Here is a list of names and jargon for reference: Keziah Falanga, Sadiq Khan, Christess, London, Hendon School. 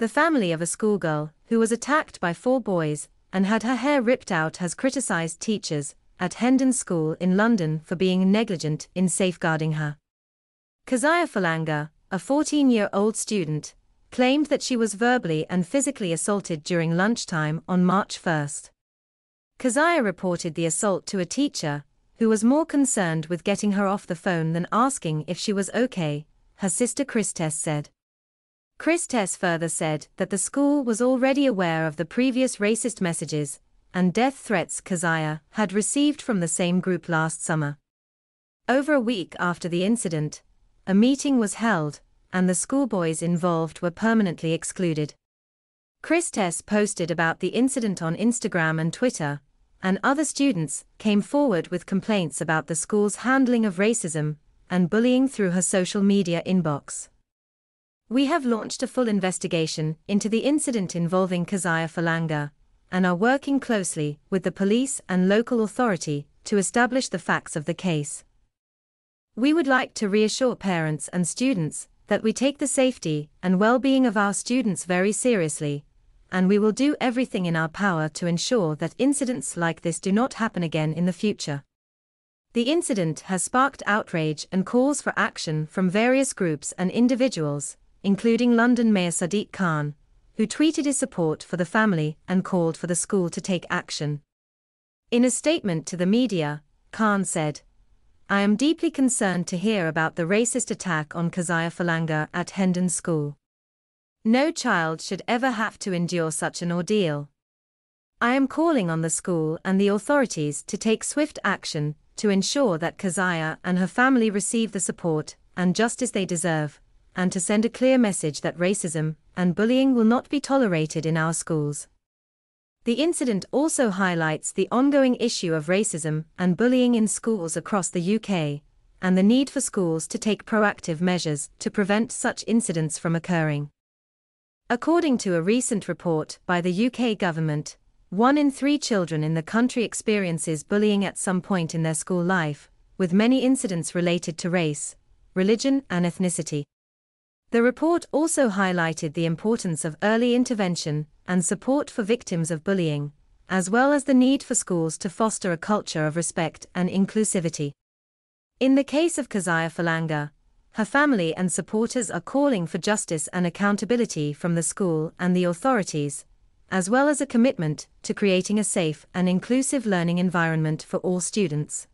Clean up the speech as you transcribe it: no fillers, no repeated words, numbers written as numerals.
The family of a schoolgirl who was attacked by four boys and had her hair ripped out has criticised teachers at Hendon School in London for being negligent in safeguarding her. Keziah Falanga, a 14-year-old student, claimed that she was verbally and physically assaulted during lunchtime on March 1. Keziah reported the assault to a teacher, who was more concerned with getting her off the phone than asking if she was okay, her sister Christess said. Christess further said that the school was already aware of the previous racist messages and death threats Keziah had received from the same group last summer. Over a week after the incident, a meeting was held, and the schoolboys involved were permanently excluded. Christess posted about the incident on Instagram and Twitter, and other students came forward with complaints about the school's handling of racism and bullying through her social media inbox. "We have launched a full investigation into the incident involving Keziah Falanga and are working closely with the police and local authority to establish the facts of the case. We would like to reassure parents and students that we take the safety and well-being of our students very seriously, and we will do everything in our power to ensure that incidents like this do not happen again in the future." The incident has sparked outrage and calls for action from various groups and individuals, including London Mayor Sadiq Khan, who tweeted his support for the family and called for the school to take action. In a statement to the media, Khan said, "I am deeply concerned to hear about the racist attack on Keziah Falanga at Hendon School. No child should ever have to endure such an ordeal. I am calling on the school and the authorities to take swift action to ensure that Keziah and her family receive the support and justice they deserve, and to send a clear message that racism and bullying will not be tolerated in our schools." The incident also highlights the ongoing issue of racism and bullying in schools across the UK, and the need for schools to take proactive measures to prevent such incidents from occurring. According to a recent report by the UK government, 1 in 3 children in the country experiences bullying at some point in their school life, with many incidents related to race, religion and ethnicity. The report also highlighted the importance of early intervention and support for victims of bullying, as well as the need for schools to foster a culture of respect and inclusivity. In the case of Keziah Falanga, her family and supporters are calling for justice and accountability from the school and the authorities, as well as a commitment to creating a safe and inclusive learning environment for all students.